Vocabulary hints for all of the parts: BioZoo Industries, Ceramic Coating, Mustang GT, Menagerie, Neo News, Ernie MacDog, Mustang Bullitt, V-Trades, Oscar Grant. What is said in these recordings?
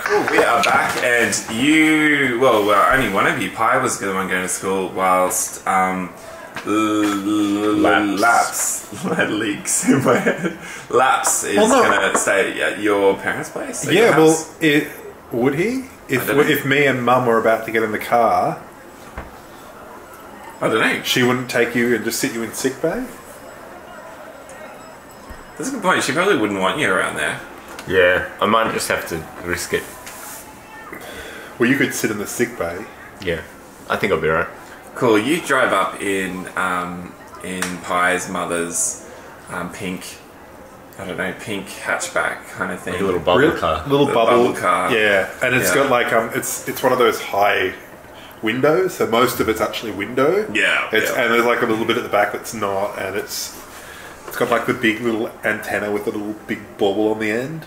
Cool, we are back, and you, well, only one of you, Pi, was the one going to school, whilst Laps is going to stay at your parents' place? Yeah, well, would he? If me and Mum were about to get in the car, I don't know. She wouldn't take you and just sit you in sick bay? That's a good point. She probably wouldn't want you around there. Yeah, I might just have to risk it. Well, you could sit in the sick bay. Yeah, I think I'll be right. Cool. You drive up in Pi's mother's pink hatchback kind of thing. Like a little bubble car. Little bubble car. Yeah, and it's got like it's one of those high windows, so most of it's actually window. Yeah. And there's like a little bit at the back that's not, and it's got like the big little antenna with a little big bauble on the end.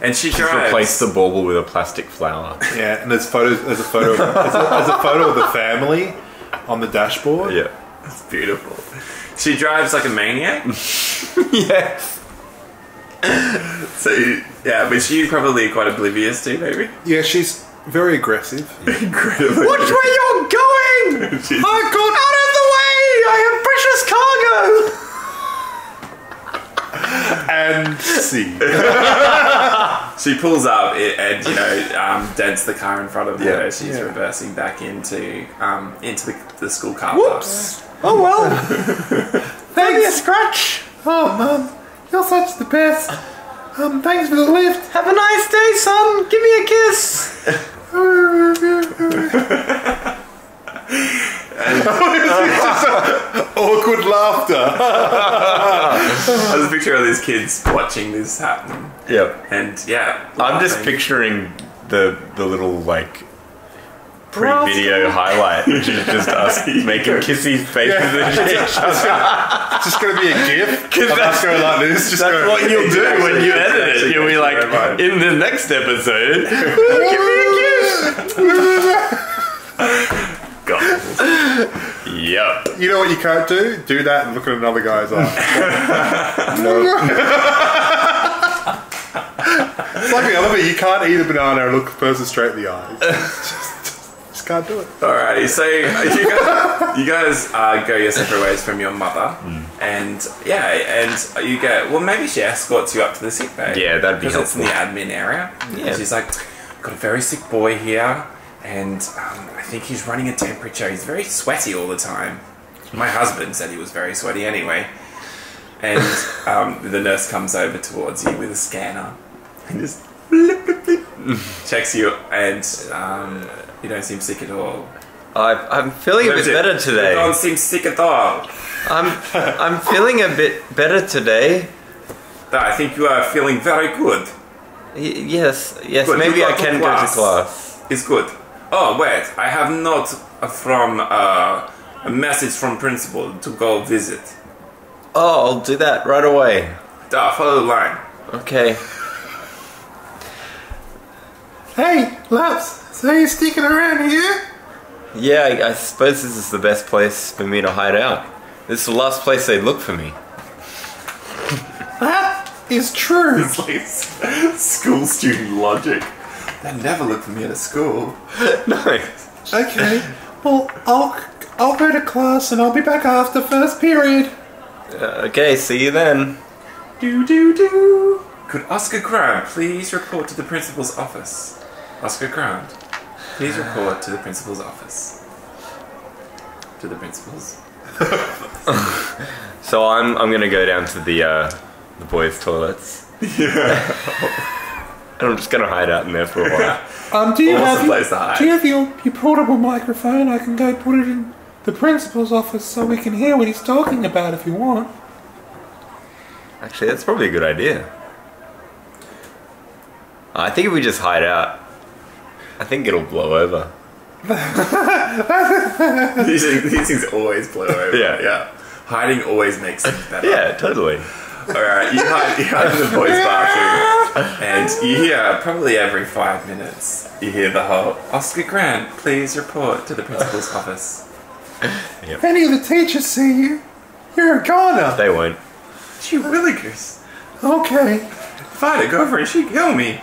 And she drives. Replaced the bauble with a plastic flower. Yeah, and there's a photo of the family on the dashboard. Yeah, that's beautiful. She drives like a maniac. Yeah. So yeah, but she's probably quite oblivious too, maybe. Yeah, she's very aggressive. Incredibly. Watch where you're going! Oh God, out of the way! I have precious cargo. And see. She pulls up and, you know, dents the car in front of her. Yeah, she's reversing back into the school car park. Whoops! Oh well. Thanks, Scratch. Oh Mum, you're such the best. Thanks for the lift. Have a nice day, son. Give me a kiss. Awkward laughter. I was picturing all these kids watching this happen. Yep. And yeah, laughing. I'm just picturing the little like pre-video highlight, which is just us making kissy faces at each other. It's just going to be a gif. That's going like this. That's what you'll do when you edit it. You'll be like, in the next episode, give me a kiss. Yep. You know what you can't do? Do that and look at another guy's eye. No. It's like the other bit. You can't eat a banana and look the person straight in the eyes. Just can't do it. Alrighty. So you guys go your separate ways from your mother, and and you go. Well, maybe she escorts you up to the sick bay. Yeah, that'd be helpful. Because it's in the admin area. Yeah. And she's like, got a very sick boy here, and I think he's running a temperature. He's very sweaty all the time. My husband said he was very sweaty anyway. And the nurse comes over towards you with a scanner and just checks you, and you don't seem sick at all. I'm feeling a bit better today. You don't seem sick at all. I'm feeling a bit better today. I think you are feeling very good. Yes. Good. Maybe I can go to class. It's good. Oh wait, I have not from a message from principal to go visit. Oh, I'll do that right away. Follow the line. Okay. Hey, Laps, so you're sticking around here? Yeah, I suppose this is the best place for me to hide out. This is the last place they look for me. That is true. It's like school student logic. They never look for me at school. No. Okay. Well, I'll go to class and I'll be back after first period. Okay, see you then. Do. Could Oscar Grant please report to the principal's office? Oscar Grant, please report to the principal's office. To the principal's. So I'm gonna go down to the boys' toilets. Yeah. I'm just gonna hide out in there for a while. Do you have your portable microphone? I can go put it in the principal's office so we can hear what he's talking about if you want. Actually, that's probably a good idea. I think if we just hide out, I think it'll blow over. These things always blow over. Yeah. Hiding always makes things better. Yeah, totally. All right, you hide in the boys' bathroom. And you hear, probably every 5 minutes, you hear the whole, Oscar Grant, please report to the principal's office. Yep. If any of the teachers see you, you're a goner. They won't. Gee willikers. Okay. If I had a girlfriend, she'd kill me.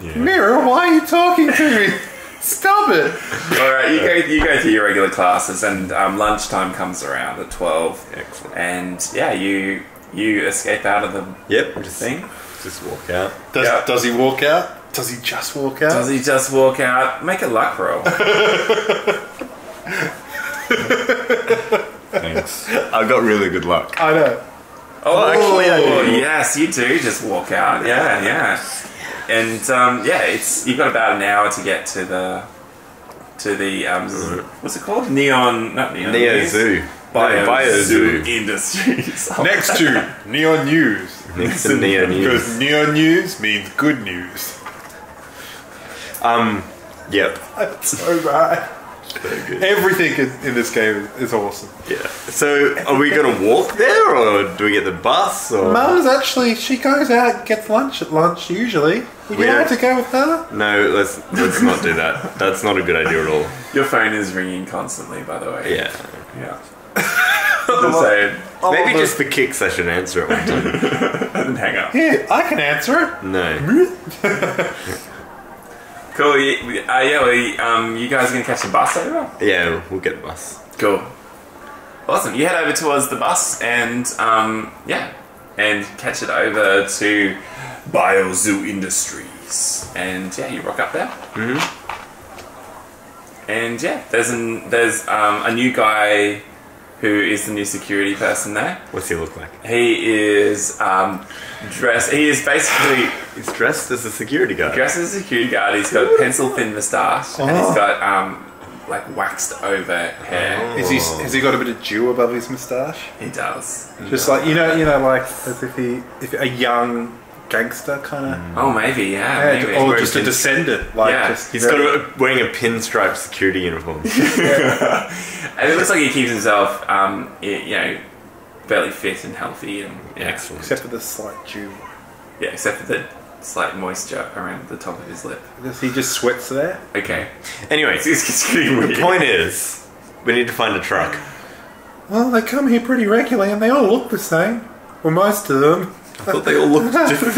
Yeah. Mira, why are you talking to me? Stop it! Alright, you go to your regular classes, and lunchtime comes around at 12. Excellent. And yeah, you escape out of the thing. Just walk out. Does he walk out? Does he just walk out? Does he just walk out? Make a luck roll. Thanks. I've got really good luck. I know. Oh, actually, I do. Yes, you do just walk out. Yeah, yeah. And you've got about an hour to get to the what's it called? Neo Zoo. BioZoo Industries. Next to Neo News. Next to Neo News. Because Neo News means good news. Yep. That's so right. Very good. Everything in this game is awesome. Yeah. So, are we going to walk there, or do we get the bus? Or? Mum's actually, she goes out and gets lunch at lunch, usually. Would you like to go with her? No, let's not do that. That's not a good idea at all. Your phone is ringing constantly, by the way. Yeah. Yeah. Maybe just for kicks I should answer it one time. And hang up. Yeah, I can answer it. No. Cool, you guys are going to catch the bus over? Yeah, we'll get the bus. Cool. Awesome, you head over towards the bus and, and catch it over to BioZoo Industries. And, yeah, you rock up there. Mm-hmm. And, yeah, there's a new guy who is the new security person there. What's he look like? He is he's dressed as a security guard. Dressed as a security guard. He's got a pencil-thin moustache and he's got like waxed over hair. Oh. Has he got a bit of dew above his moustache? He does. Just like you know, like as if a young gangster kind of. Mm. Oh, maybe maybe. Or just a descendant. Like he's got wearing a pinstripe security uniform. And it looks like he keeps himself, fairly fit and healthy and excellent. Except for the slight dew. Yeah, except for the slight moisture around the top of his lip. He just sweats there. Okay. Anyway, it's getting weird. The point is, we need to find a truck. Well, they come here pretty regularly, and they all look the same. Well, most of them. I thought they all looked different.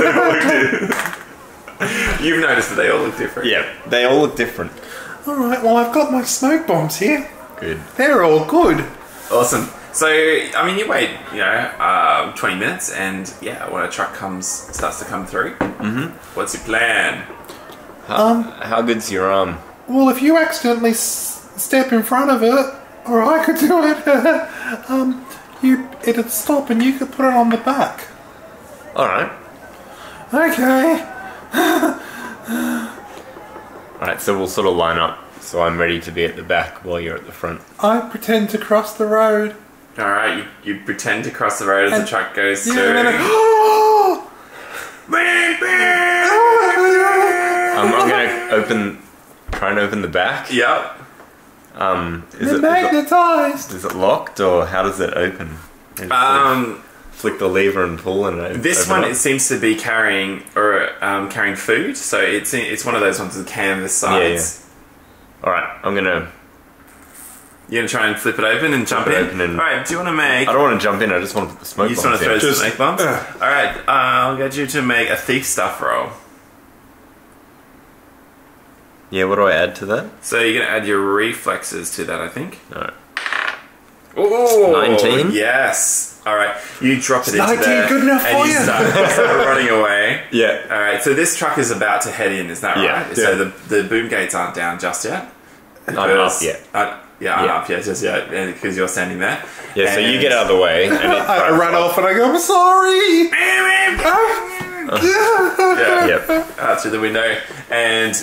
You've noticed that they all look different. Yeah, they all look different. All right. Well, I've got my smoke bombs here. Good. They're all good. Awesome. So, I mean, you wait, 20 minutes, and when a truck starts to come through. Mm-hmm. What's your plan? How good's your arm? Well, if you accidentally step in front of it, or I could do it, it'd stop, and you could put it on the back. All right. Okay. All right. So we'll sort of line up. So I'm ready to be at the back while you're at the front. I pretend to cross the road. Alright, you pretend to cross the road as the truck goes through. And then I'm going to try and open the back. Yep. Is it magnetised? Is it locked or how does it open? Flick the lever and pull and open. This one, it seems to be carrying food. So it's one of those ones with canvas sides. Yeah. Alright, I'm gonna... You're gonna try and flip it open and jump in? Alright, do you wanna make... I don't wanna jump in, I just wanna put the smoke bombs in. You just wanna throw the smoke bombs? Alright, I'll get you to make a thief stuff roll. Yeah, what do I add to that? So you're gonna add your reflexes to that, I think. Alright. Ooh! 19? Yes! Alright, you drop it into there. 19, good enough for you! Start running away. Yeah. Alright, so this truck is about to head in, is that right? Yeah. So the boom gates aren't down just yet? Not up yet. Just yet, because you're standing there. Yeah, so you get out of the way. And I run off and I go, I'm sorry! Out through the window, and...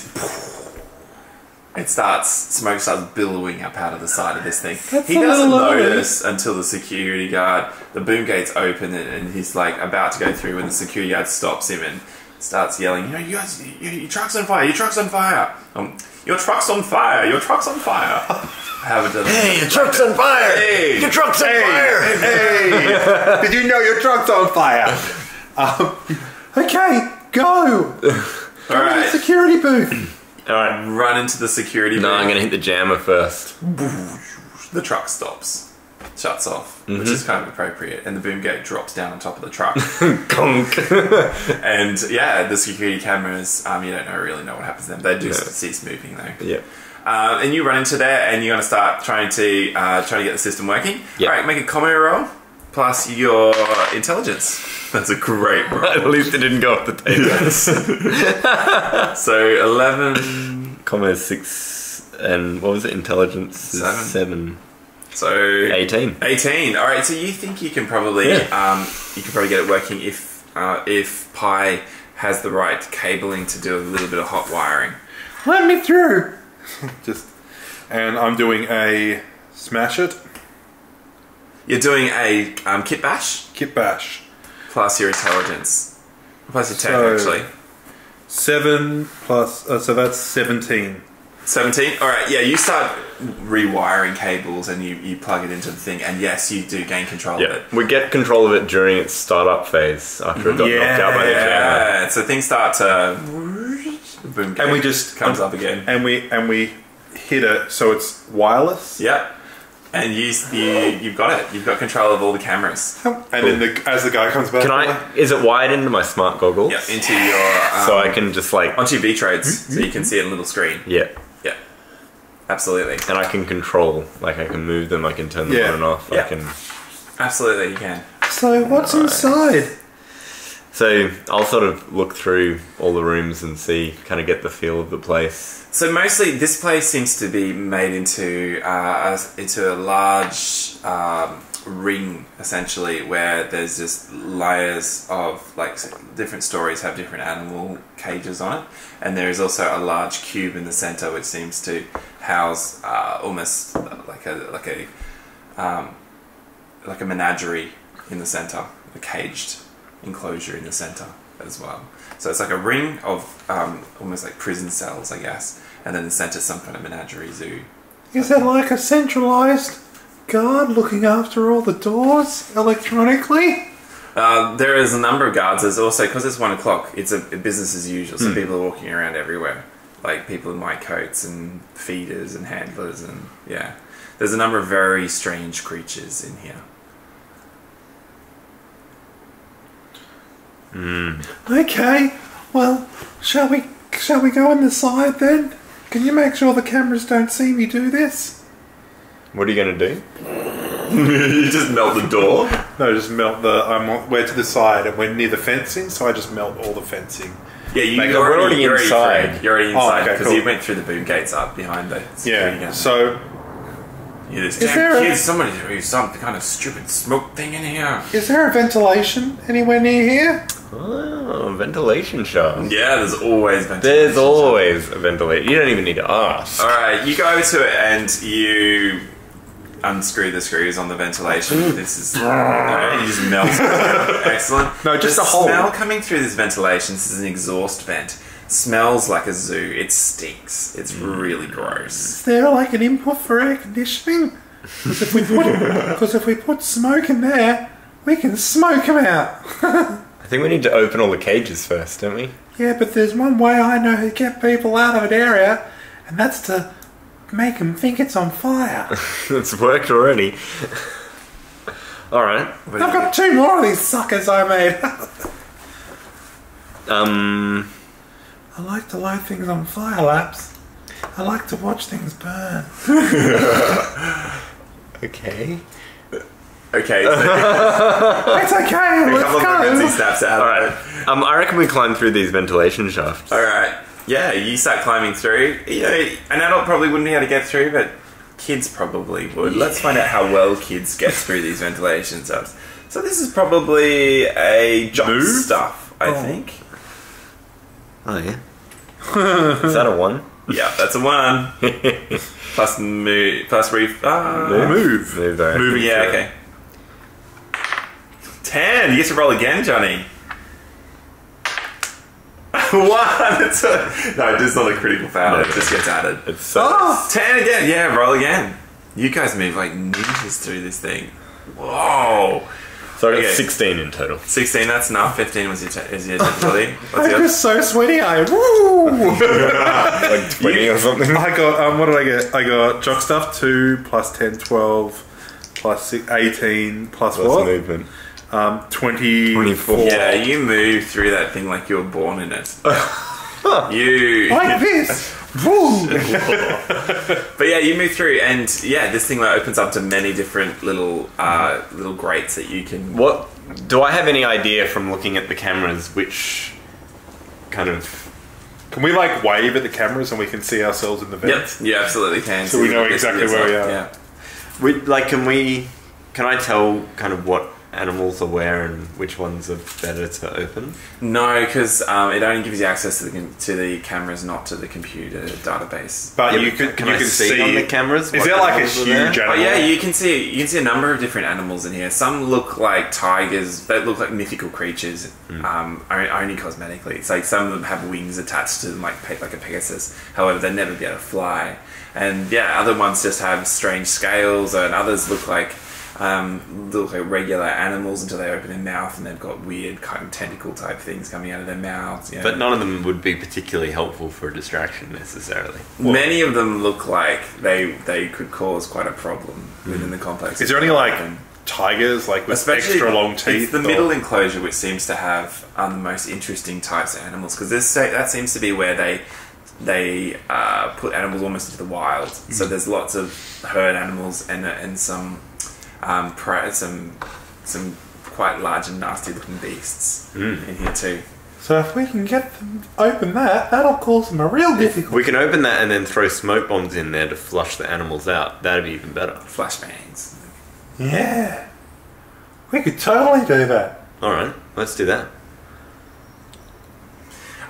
smoke starts billowing up out of the side of this thing. He doesn't notice until the security guard, the boom gates open and he's like about to go through when the security guard stops him and starts yelling, you guys, your truck's on fire, your truck's on fire. Your truck's on fire, your truck's on fire. Hey, your truck's on fire. Hey, your truck's on fire. Hey, did you know your truck's on fire? Okay, go! All right. To the security booth. All right, run into the security booth. No, I'm going to hit the jammer first. The truck stops. Shuts off, which is kind of appropriate, and the boom gate drops down on top of the truck. And yeah, the security cameras, you don't really know what happens to them. They do cease moving though. Yeah. And you run into there and you're going to start trying to get the system working. Yep. All right, make a combo roll plus your intelligence. That's a great roll. At least it didn't go off the table. Yes. So 11. Combo 6 and what was it? Intelligence 7. 7. So 18. 18. All right. So you think you can probably get it working if Pi has the right cabling to do a little bit of hot wiring. Let me through. And I'm doing a smash it. You're doing a kit bash. Kit bash. Plus your intelligence. Plus your tech, so, actually. 7 plus. So that's 17. 17? Alright, yeah, you start rewiring cables and you plug it into the thing, and yes, you do gain control of it. We get control of it during its startup phase after it got knocked out by the jammer. Yeah, so things start to boom, and we just comes up again. And we hit it so it's wireless. Yep. And you've got it. You've got control of all the cameras. And then as the guy comes back, is it wired into my smart goggles? Yeah, into your so I can just like onto your V-Trades, so you can see it on a little screen. Yeah. Absolutely. And I can control, like I can move them, I can turn them on and off, I can... Absolutely, you can. So, what's inside? So, I'll sort of look through all the rooms and see, kind of get the feel of the place. So, mostly, this place seems to be made into a large ring, essentially, where there's just layers of, like, different stories have different animal cages on it. And there is also a large cube in the centre, which seems to house almost like a menagerie in the centre, a caged enclosure in the centre as well. So it's like a ring of almost like prison cells, I guess, and then the centre is some kind of menagerie zoo. Is that like a centralised guard looking after all the doors electronically? There is a number of guards. There's also, because it's 1 o'clock, it's a business as usual, so people are walking around everywhere. Like people in white coats and feeders and handlers and, yeah. There's a number of very strange creatures in here. Okay, well, shall we go on the side then? Can you make sure the cameras don't see me do this? What are you going to do? You just melt the door? No, just melt the... we're to the side and we're near the fencing, so I just melt all the fencing. Yeah, you're already inside. You're already inside because you went through the boom gates up behind the security gun. So, there's somebody doing some kind of stupid smoke thing in here. Is there a ventilation anywhere near here? Oh, ventilation shaft. Yeah, there's always ventilation. There's always a ventilation. You don't even need to ask. All right, you go over to it and you unscrew the screws on the ventilation. This is... you just melt it. Excellent. No, just the hole. The smell coming through this ventilation, this is an exhaust vent, smells like a zoo. It stinks. It's really gross. Is there like an input for air conditioning? Because if we put smoke in there, we can smoke them out. I think we need to open all the cages first, don't we? Yeah, but there's one way I know to get people out of an area, and that's to... make them think it's on fire. It's worked already. Alright. I've got 2 more of these suckers I made. I like to light things on fire, Laps. I like to watch things burn. Okay. Okay. So it's okay, let's go. Alright. I reckon we climb through these ventilation shafts. Alright. Yeah, you start climbing through. You know, an adult probably wouldn't be able to get through, but kids probably would. Yeah. Let's find out how well kids get through these ventilation shafts. So this is probably a jump stuff, I think. Oh, yeah. Is that a 1? Yeah, that's a 1. Plus move. Plus move. Moving, yeah, okay. 10. You get to roll again, Johnny. 1! No, it's not a critical foul, it just gets added. It's so 10 again! Yeah, roll again. You guys move like ninjas through this thing. Whoa! So it's 16 in total. 16, that's enough. 15 was your difficulty. I was so sweaty, woo! Like 20 or something. I got, what did I get? I got Jock Stuff 2, plus 10, 12, plus 6, 18, plus what? Plus movement. 20, 24. Yeah, you move through that thing like you were born in it. You... Like this! But yeah, you move through, and yeah, this thing opens up to many different little little grates that you can... What... Do I have any idea from looking at the cameras which kind of... Can we like wave at the cameras and we can see ourselves in the vents? Yep, you absolutely can. So we know exactly where we are. Yeah. We, like, can we... Can I tell kind of what animals are where and which ones are better to open? No, because it only gives you access to the cameras, not to the computer database. But yeah, you could can you see on the cameras? Is there like a huge animal? Oh, yeah, you can see a number of different animals in here. Some look like tigers, that look like mythical creatures, only cosmetically. It's like some of them have wings attached to them, like a Pegasus. However, they'd never be able to fly. And yeah, other ones just have strange scales, and others look like regular animals until they open their mouth and they've got weird kind of tentacle type things coming out of their mouths. You know? But none of them would be particularly helpful for a distraction necessarily. Well, many of them look like they could cause quite a problem within the complex. Is there any like tigers like with extra long teeth? It's the middle enclosure which seems to have the most interesting types of animals, because that seems to be where they put animals almost into the wild. So there's lots of herd animals and some quite large and nasty looking beasts in here too. So if we can get them open that'll cause them a real difficulty. We can open that and then throw smoke bombs in there to flush the animals out. That'd be even better. Flashbangs. Yeah. We could totally do that. Alright, let's do that.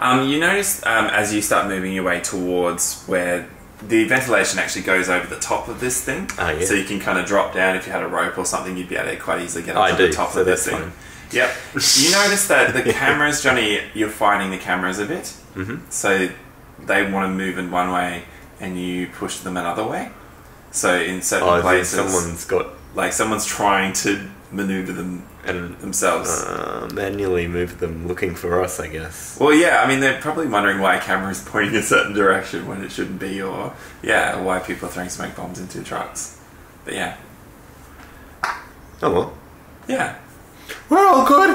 You notice as you start moving your way towards where the ventilation actually goes over the top of this thing, so you can kind of drop down. If you had a rope or something, you'd be able to quite easily get onto the top of this thing. Yep. You notice that the cameras, Johnny, you're fighting the cameras a bit, so they want to move in one way and you push them another way. So in certain places, someone's trying to maneuver them themselves. Manually move them, looking for us, I guess. Well, yeah, I mean, they're probably wondering why a camera is pointing a certain direction when it shouldn't be, or, yeah, why people are throwing smoke bombs into trucks. But, yeah. Oh, well. Yeah. We're all good!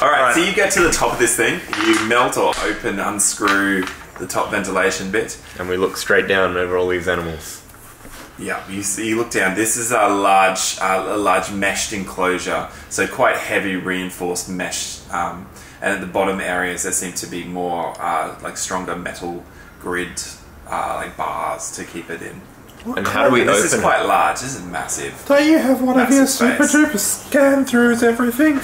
Alright, so you get to the top of this thing, you melt or open, unscrew the top ventilation bit. And we look straight down over all these animals. Yeah, you look down. This is a large meshed enclosure, so quite heavy reinforced mesh. And at the bottom areas, there seem to be more like stronger metal grid, like bars to keep it in. And how do we open it? This is quite large. This is massive. Don't you have one of your super duper scan throughs everything?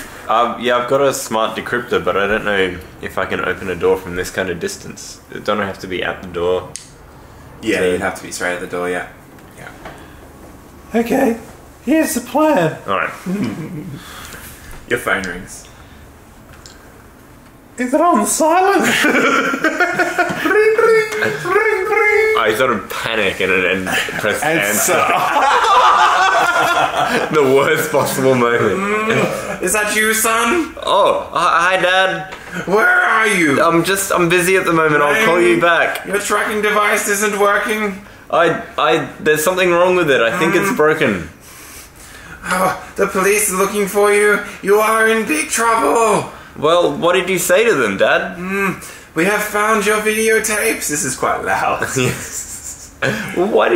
Yeah, I've got a smart decryptor, but I don't know if I can open a door from this kind of distance. Don't I have to be at the door? Yeah, you'd have to be straight at the door. Yeah. Okay, here's the plan. Alright. Your phone rings. Is it on silent? Ring, ring, ring, ring. I sort of panic and press answer. The worst possible moment. Is that you, son? Oh, hi, Dad. Where are you? I'm busy at the moment. I'll call you back. Your tracking device isn't working. There's something wrong with it. I think it's broken. Oh, the police are looking for you. You are in big trouble. Well, what did you say to them, Dad? We have found your videotapes. This is quite loud. Well, why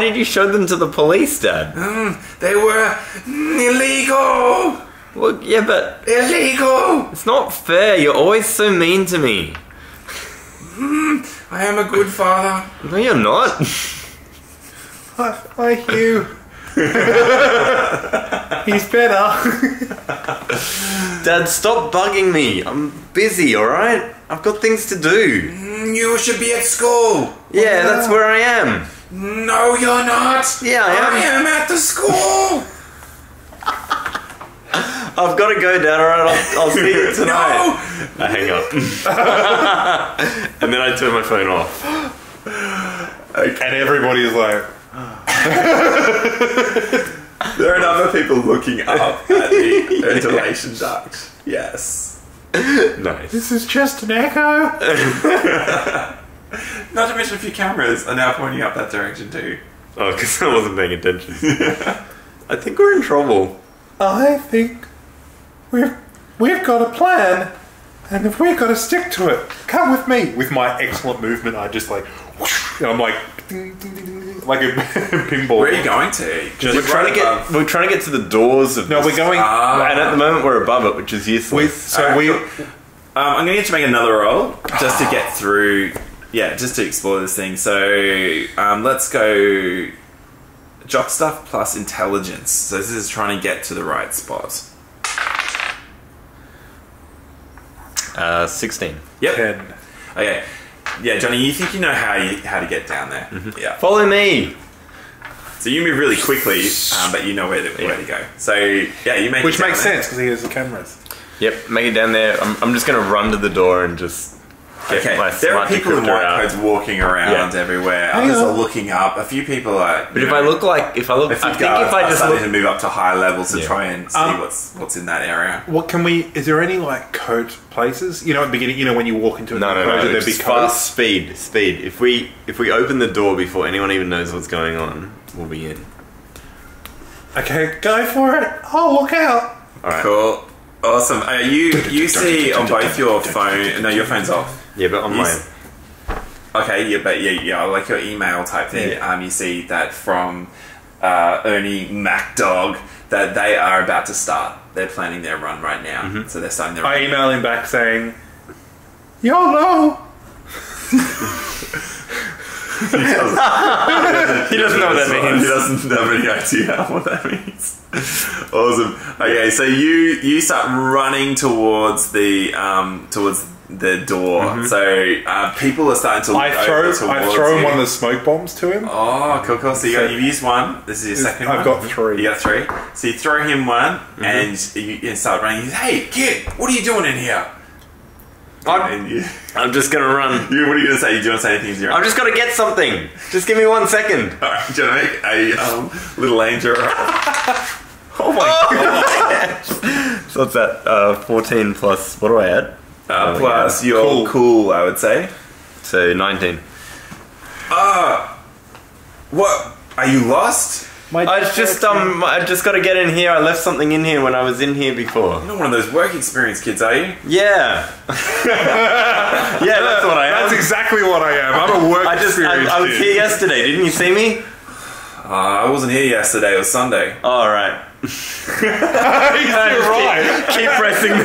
did you show them to the police, Dad? They were illegal. Well, yeah, but... Illegal. It's not fair. You're always so mean to me. I am a good father. No, you're not. Like you. He's better. Dad, stop bugging me. I'm busy, alright? I've got things to do. You should be at school. Yeah, that's where I am. No, you're not. Yeah, I am at the school. I've got to go, Dad, alright? I'll see you tonight. No! I hang up. And then I turn my phone off. Okay. And everybody's like... There are other people looking up at the ventilation ducts. Yes. Nice. This is just an echo. Not to mention a few cameras are now pointing up that direction too. Oh, because I wasn't paying attention. I think we're in trouble. I think we've got a plan, and if we've got to stick to it, come with me. With my excellent movement, I just like, whoosh, and I'm like a pinball. Where are you going to? Just we're trying to get to the doors of. No, we're going, and at the moment we're above it, which is useless. I'm going to have to make another roll just to get through. Yeah, just to explore this thing. So let's go jock stuff plus intelligence. So this is trying to get to the right spot. 16. Yep. 10. Okay. Yeah, Johnny, you think you know how to get down there. Mm-hmm. Yeah. Follow me. So you move really quickly, but you know where to go. So yeah, you make which makes sense because he has the cameras. Yep. Make it down there. I'm just going to run to the door and just. Okay, there are people in white coats walking around everywhere. Others are looking up. A few people are. But if I look like I think if I just move up to higher levels to try and see what's in that area. What can we? Is there any like coat places? You know, at the beginning, you know, when you walk into a no, there'd be fast speed. If we open the door before anyone even knows what's going on, we'll be in. Okay, go for it. Oh, look out! All right, cool, awesome. You see on both your phone? No, your phone's off. Yeah, but online. Okay, yeah, but yeah, like your email type thing. Yeah. You see that from Ernie MacDog that they are about to start. They're planning their run right now, so they're starting their. I email him back saying, "YOLO." He doesn't know what that means. He doesn't have any idea what that means. Awesome. Okay, so you start running towards the the door. So people are starting to look I throw one of the smoke bombs to him. Oh, cool, cool. So you've used one. This is your second one. I've got three. You got three. So you throw him one and you start running. He's, hey, kid, what are you doing in here? I'm just going to run. What are you going to say? Do you want to say anything to your I'm just going to get something. Just give me 1 second. All right, do you want to make a little angel? Oh, my God. So what's that? 14 plus, what do I add? Plus you're cool, I would say. So 19. What? Are you lost? I just got to get in here. I left something in here when I was in here before. You're not one of those work experience kids, are you? Yeah. Yeah, that's what I am. That's exactly what I am. I'm a work experience kid. I was here yesterday. Didn't you see me? I wasn't here yesterday. It was Sunday. Oh, right. Right. Keep pressing the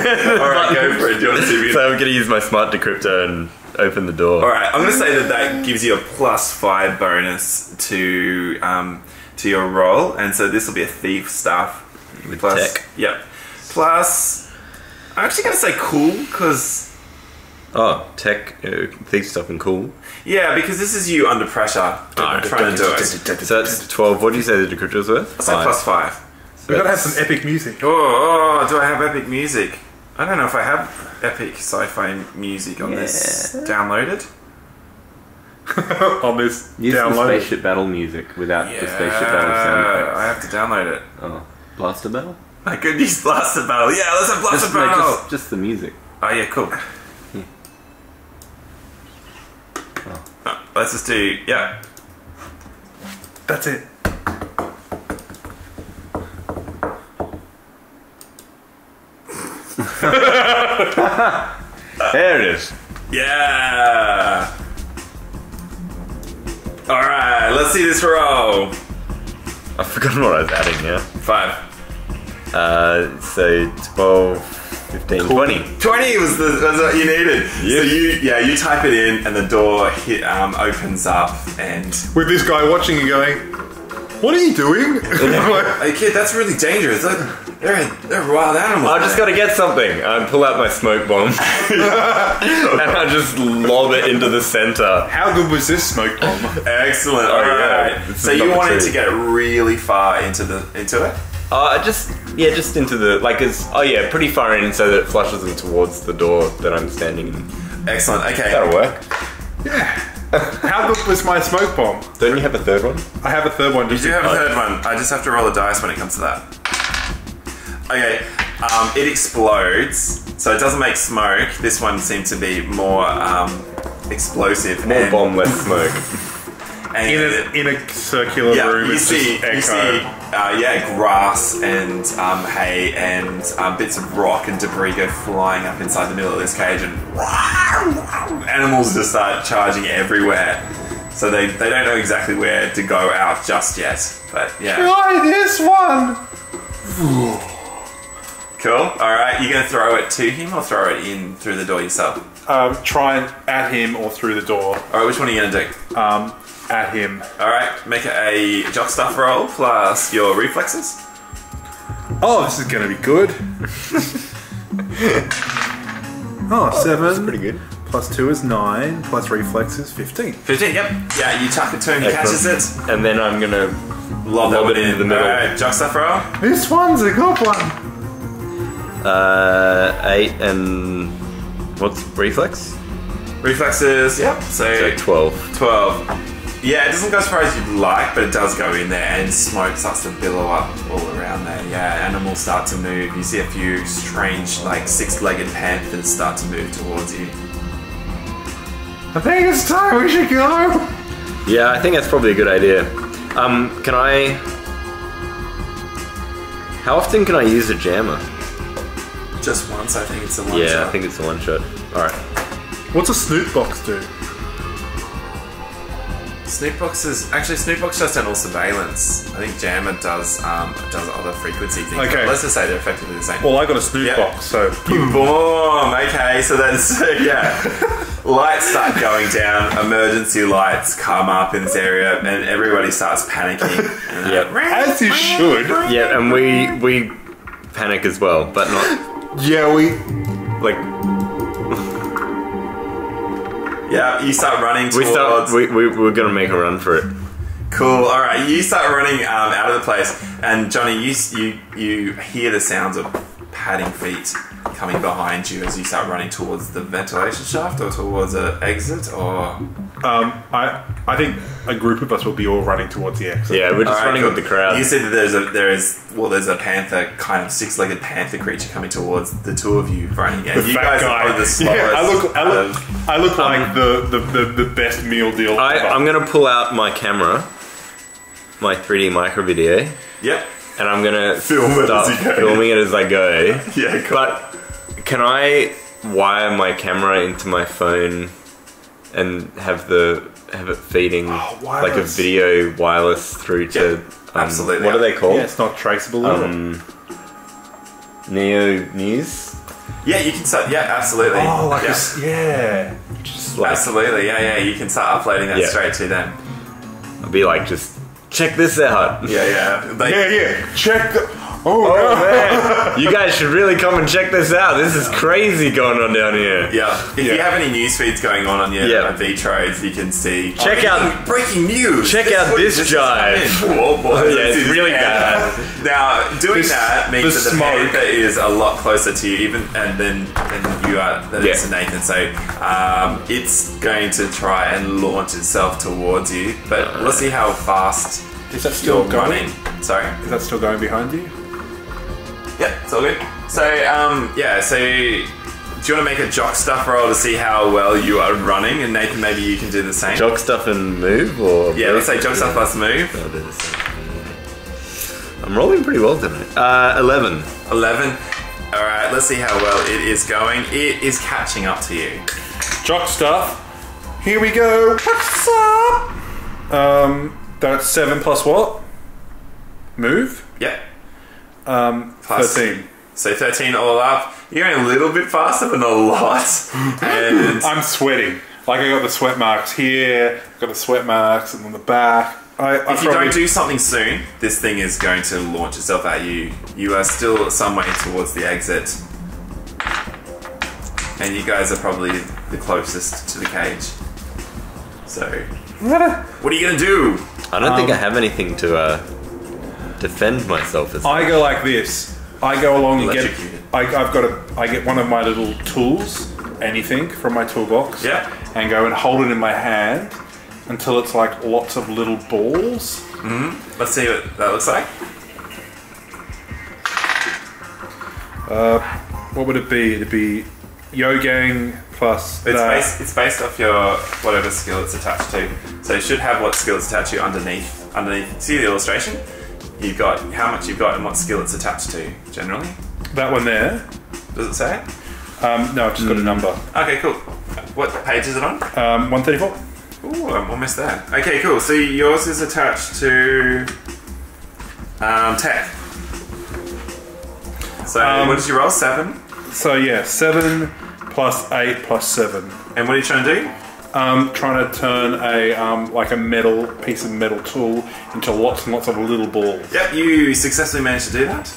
Alright, go for it. Do you want to see me? So I'm going to use my smart decryptor and open the door. Alright, I'm going to say that that gives you a +5 bonus to your roll. And so this will be a thief staff. With plus, tech. Yep. Plus, I'm actually going to say cool because... Oh, tech, thief stuff and cool. Yeah, because this is you under pressure trying to do it. So that's 12. What do you say the decryptor is worth? So +5. We've got to have some epic music. Oh, do I have epic music? I don't know if I have epic sci-fi music on this downloaded. On this downloaded. Use the spaceship battle music without the spaceship battle sound effects. I have to download it. Oh, blaster battle? I could use blaster battle. Yeah, let's have blaster battle. No, just the music. Oh yeah, cool. Yeah. Oh. Oh, let's just do That's it. There it is. Yeah. All right, let's see this roll. I've forgotten what I was adding now. 5. So 12, 15, 20. 20 was what you needed. Yep. So you type it in, and the door opens up, and with this guy watching you going, "What are you doing?" Hey kid, that's really dangerous. They're wild animals. I just got to get something. I pull out my smoke bomb and I just lob it into the center. How good was this smoke bomb? Excellent. All right. So you wanted to get really far into it? Just into the pretty far in, so that it flushes them towards the door that I'm standing in. Excellent. Okay. That'll work. Yeah. How good was my smoke bomb? Don't you have a third one? I have a third one. You do have a third one. I just have to roll a dice when it comes to that. Okay, it explodes, so it doesn't make smoke. This one seemed to be more explosive. More bomb, less smoke. And in a circular room, it's just echo. You see, grass and hay and bits of rock and debris go flying up inside the middle of this cage, and animals just start charging everywhere. So they don't know exactly where to go out just yet, but yeah. Try this one! Cool. Alright, you're gonna throw it to him or throw it in through the door yourself? Try and at him or through the door. Alright, which one are you gonna do? At him. Alright, make it a jock stuff roll plus your reflexes. Oh, this is gonna be good. Seven. That's pretty good. Plus 2 is 9, plus reflexes 15. 15, yep. Yeah, you tuck it to him, he catches it. And then I'm gonna lob it into the middle. Alright, jock stuff roll. This one's a good one. 8 and what's reflex? Reflexes, yep. So 12. 12. Yeah, it doesn't go as far as you'd like, but it does go in there, and smoke starts to billow up all around there. Yeah, animals start to move. You see a few strange, like, 6-legged panthers start to move towards you. I think it's time we should go. Yeah, I think that's probably a good idea. Can I? How often can I use a jammer? Just once, I think it's a one shot. Yeah, I think it's a one shot. Alright. What's a snoot box do? Snoot boxes, actually snoot box does all surveillance. I think jammer does other frequency things. Okay. Let's just say they're effectively the same. Well, I got a snoot box, so boom! Okay, so that's Lights start going down, emergency lights come up in this area, and everybody starts panicking. As you should. Yeah, and we panic as well, but not you start running towards... We're gonna make a run for it. Cool, alright, you start running out of the place, and Johnny, you hear the sounds of padding feet coming behind you as you start running towards the ventilation shaft or towards an exit, or... I think a group of us will be all running towards the exit. Yeah, we're just running with the crowd. You see that there's a panther, kind of 6-legged panther creature coming towards the two of you running. Yeah, you guys are the slowest. Yeah, I look like the best meal deal. I'm gonna pull out my camera, my 3D micro video. Yep. And I'm gonna start filming it as I go. Yeah, cool. But can I wire my camera into my phone and have it feeding like a video wireless through to absolutely. What are they called? Yeah, it's not traceable. Neo News. Yeah, you can start. Yeah, absolutely. Oh, like absolutely. Yeah, yeah. You can start uploading that straight to them. I'll be like, just check this out. Yeah. Check the. Oh man, you guys should really come and check this out. This is crazy going on down here. Yeah. If you have any news feeds going on your V-Trades, you can see. Check out breaking news. Check out this jive. Oh boy, it's really bad. Now doing that means that the panther is a lot closer to you, even than you are. It's Nathan. So it's going to try and launch itself towards you, but let's see how fast. Is that still going? Sorry. Is that still going behind you? Yeah, it's all good. So, so do you want to make a jock stuff roll to see how well you are running? And Nathan, maybe you can do the same. Jock stuff and move? Let's say jock stuff plus move. I'll do the same. I'm rolling pretty well tonight. 11. 11. All right, let's see how well it is going. It is catching up to you. Jock stuff. Here we go. What's up? That's 7 plus what? Move? Yep. 13. So 13 all up. You're going a little bit faster than a lot. And I'm sweating. Like I got the sweat marks here, got the sweat marks and on the back. If you don't do something soon, this thing is going to launch itself at you. You are still some way towards the exit. And you guys are probably the closest to the cage. So, what are you going to do? I don't think I have anything to... defend myself as I go like this. I go along and get I get one of my little tools, anything from my toolbox, and go and hold it in my hand until it's like lots of little balls. Mm-hmm. Let's see what that looks like. What would it be? It'd be Yogang plus. It's based off your whatever skill it's attached to. So you should have what skill it's attached to underneath. See the illustration? You've got how much you've got and what skill it's attached to generally. That one there. Does it say it? No, I've just got a number. Okay, cool. What page is it on? 134. Ooh, I'm almost there. Okay, cool. So yours is attached to tech. So what did you roll? 7? So yeah, 7 + 8 + 7. And what are you trying to do? Trying to turn a like a metal piece of metal tool into lots and lots of little balls. Yep, you successfully managed to do that.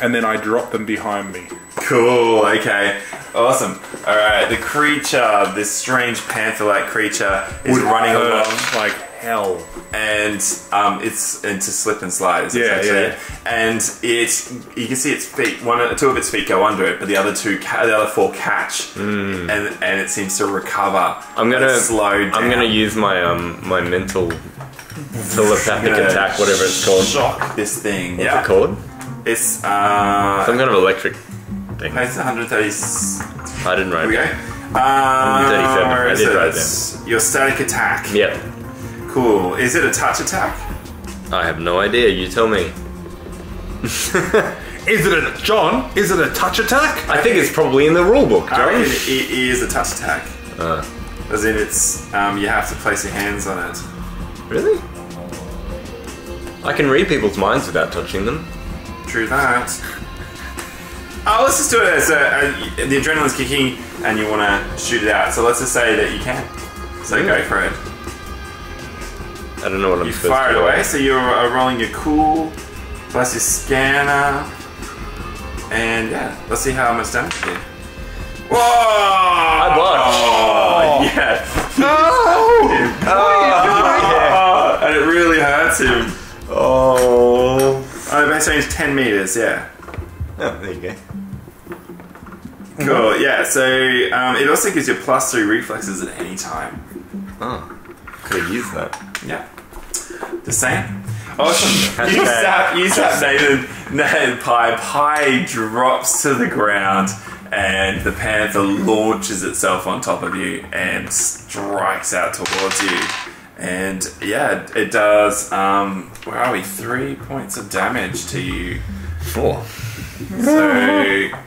And then I drop them behind me. Cool, okay. Awesome. Alright, the creature, this strange panther-like creature is running along like hell. And it's into slip and slide, is yeah. And you can see its feet, two of its feet go under it, but the other four catch. Mm. And it seems to recover. I'm gonna use my my mental telepathic attack, whatever it's called. Shock this thing. What's it called? It's some kind of electric thing. It's 130. I didn't write it. Okay. 137. I did write it down. Your static attack. Yep. Cool. Is it a touch attack? I have no idea. You tell me. Is it a touch attack? I think it's probably in the rulebook, John. It is a touch attack. As in, it's you have to place your hands on it. Really? I can read people's minds without touching them. True that. Oh, let's just do it. So the adrenaline's kicking, and you want to shoot it out. So let's just say that you can. So go for it. I don't know what I'm supposed to do. You fire it away. So you're rolling your cool plus your scanner, and yeah, let's see how much damage you did. Whoa! I blocked. Oh, yeah. No! Oh, and it really hurts him. Oh. Oh, base range 10 meters, yeah. Oh, there you go. Cool, yeah, so it also gives you +3 reflexes at any time. Oh, could have used that. Yeah. The same. Awesome. You zap Nathan Pie drops to the ground, and the panther launches itself on top of you and strikes out towards you. And yeah, it does, where are we? 3 points of damage to you. 4. So,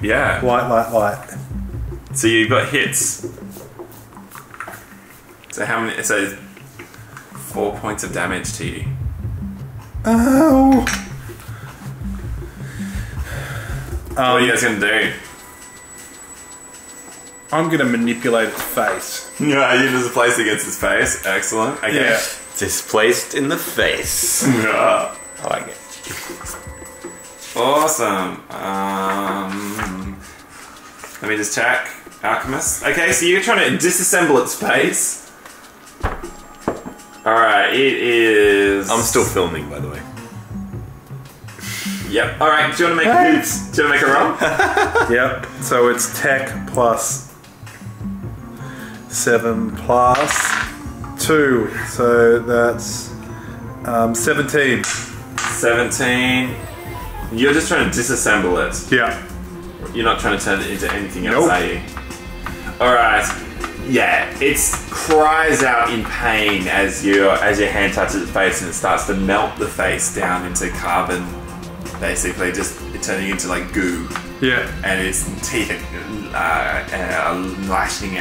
yeah. Light. So you've got hits. So how many, so 4 points of damage to you. Oh. What are you guys going to do? I'm gonna manipulate its face. Yeah, you displaced against its face. Excellent. Okay. Yeah. Displaced in the face. Yeah. I like it. Awesome. Let me just check. Alchemist. Okay, so you're trying to disassemble its face. Alright, it is. I'm still filming, by the way. Yep. Alright, do you want to make a roll? Yep. So it's tech plus 7 + 2, so that's 17. 17. You're just trying to disassemble it. Yeah. You're not trying to turn it into anything else, are you? Alright. Yeah, it cries out in pain as your hand touches its face, and it starts to melt the face down into carbon, basically, just turning into like goo. Yeah. And its teeth gnashing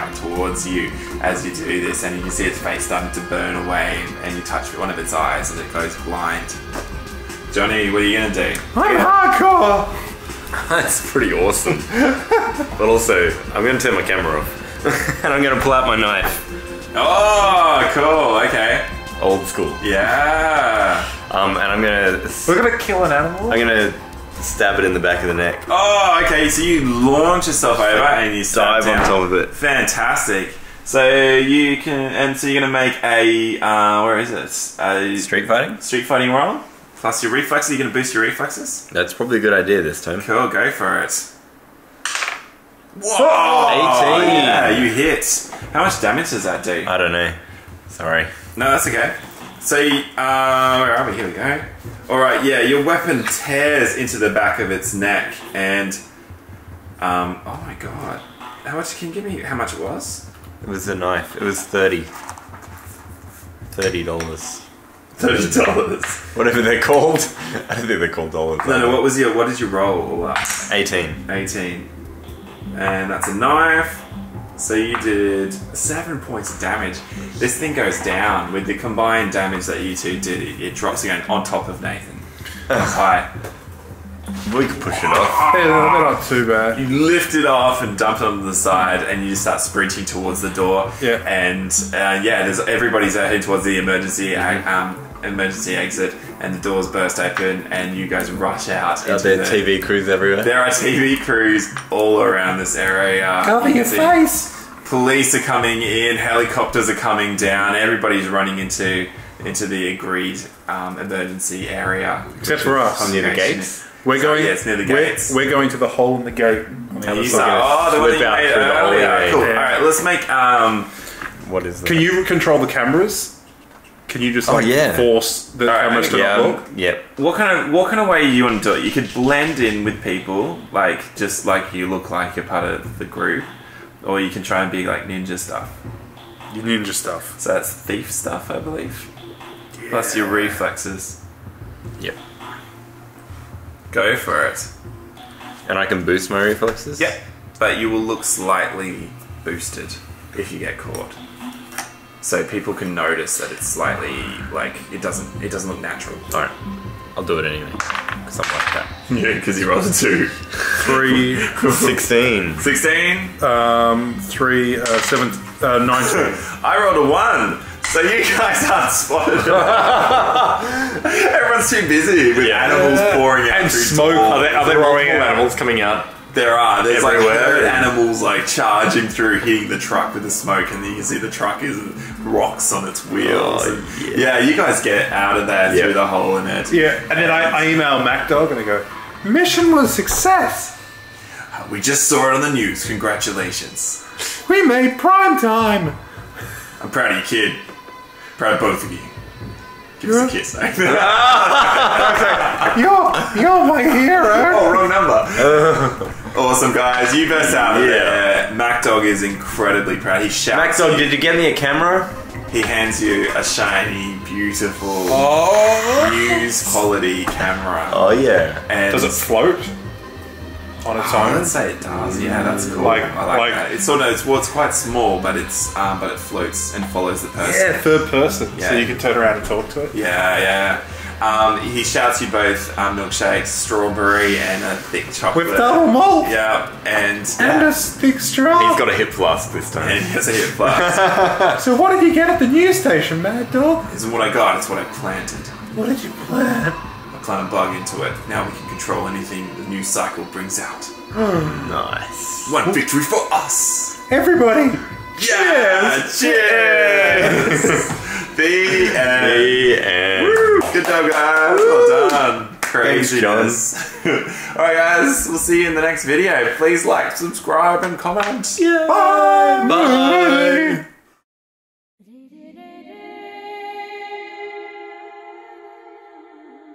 out towards you as you do this, and you can see its face starting to burn away, and you touch one of its eyes and it goes blind. Johnny, what are you going to do? I'm hardcore! That's pretty awesome. But also, I'm going to turn my camera off. And I'm going to pull out my knife. Oh, cool, okay. Old school. Yeah. And I'm going to... We're going to kill an animal? I'm going to... stab it in the back of the neck. Oh, okay, so you launch yourself over and you dive down on top of it. Fantastic. So you can, and so you're going to make a, where is it? A street fighting? Street fighting roll. Plus your reflexes, you're going to boost your reflexes? That's probably a good idea this time. Cool, go for it. Whoa! 18! Yeah, you hit. How much damage does that do? I don't know. Sorry. No, that's okay. So, where are we? Here we go. Alright, yeah, your weapon tears into the back of its neck and... oh my god. How much can you give me? How much it was? It was a knife. It was $30. $30. Whatever they're called. I don't think they're called dollars. No, no, what did you roll all up? 18. 18. And that's a knife. So you did 7 points of damage. This thing goes down with the combined damage that you two did. It drops again on top of Nathan. That's high. We could push it off. Yeah, they're not too bad. You lift it off and dump it onto the side, and you start sprinting towards the door. Yeah. And yeah, everybody's heading towards the emergency exit, and the doors burst open, and you guys rush out. Are there TV crews everywhere? There are TV crews all around this area. Cover your face! Police are coming in, helicopters are coming down, everybody's running into the agreed emergency area. Except for us. I'm near the gates. We're going. Yeah, it's near the gates. We're going to the hole in the gate. On the other side. Oh, the one you made earlier. Cool. Yeah. All right, let's make. What is that? Can you control the cameras? Can you just force the cameras to not look? Yep. What kind of way you want to do it? You could blend in with people, just like you look like you're part of the group, or you can try and be like ninja stuff. Ninja stuff. So that's thief stuff, I believe. Yeah. Plus your reflexes. Yep. Go for it. And I can boost my reflexes? Yep. But you will look slightly boosted if you get caught. So people can notice that it's slightly, it doesn't look natural. Alright. I'll do it anyway. Something like that. Yeah, because you rolled a 2. 3. 16. 16? 3, 7, 19. I rolled a 1. So you guys aren't spotted. Everyone's too busy with animals pouring out and through smoke. Are there roaring animals coming out? There are. There's everywhere. Like animals like charging through, hitting the truck with the smoke, and then you can see the truck is rocks on its wheels. Oh, yeah. Yeah, you guys get out of there through the hole in it. Yeah, and then I email MacDog and I go, "Mission was a success. We just saw it on the news. Congratulations. We made prime time. I'm proud of you, kid. Proud of both of you. Give us a kiss, eh? You're my hero. Oh, wrong number. Awesome, guys. You burst out of there. MacDog is incredibly proud. He shouts. MacDog, did you get me a camera? He hands you a shiny, beautiful, news-quality camera. Oh, yeah. And does it float on its own? I would say it does. Yeah, that's cool. I like that. It's quite small, but it floats and follows the person. Yeah, third person. Yeah. So you can turn around and talk to it. Yeah, yeah. He shouts you both milkshakes, strawberry, and a thick chocolate. With double malt! Yeah, and a thick straw! He's got a hip flask this time. And he has a hip flask. So what did you get at the news station, Mad Dog? It's what I got, it's what I planted. What did you plant? I planted a bug into it. Now we can control anything the news cycle brings out. Mm. Nice. One victory for us! Everybody! Yeah! Cheers! Cheers! The end! The end. Woo. Good job, guys. Woo! Well done. Craziness. Alright, guys. We'll see you in the next video. Please like, subscribe, and comment. Yeah. Bye. Bye.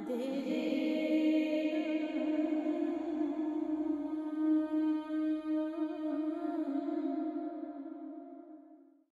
Bye.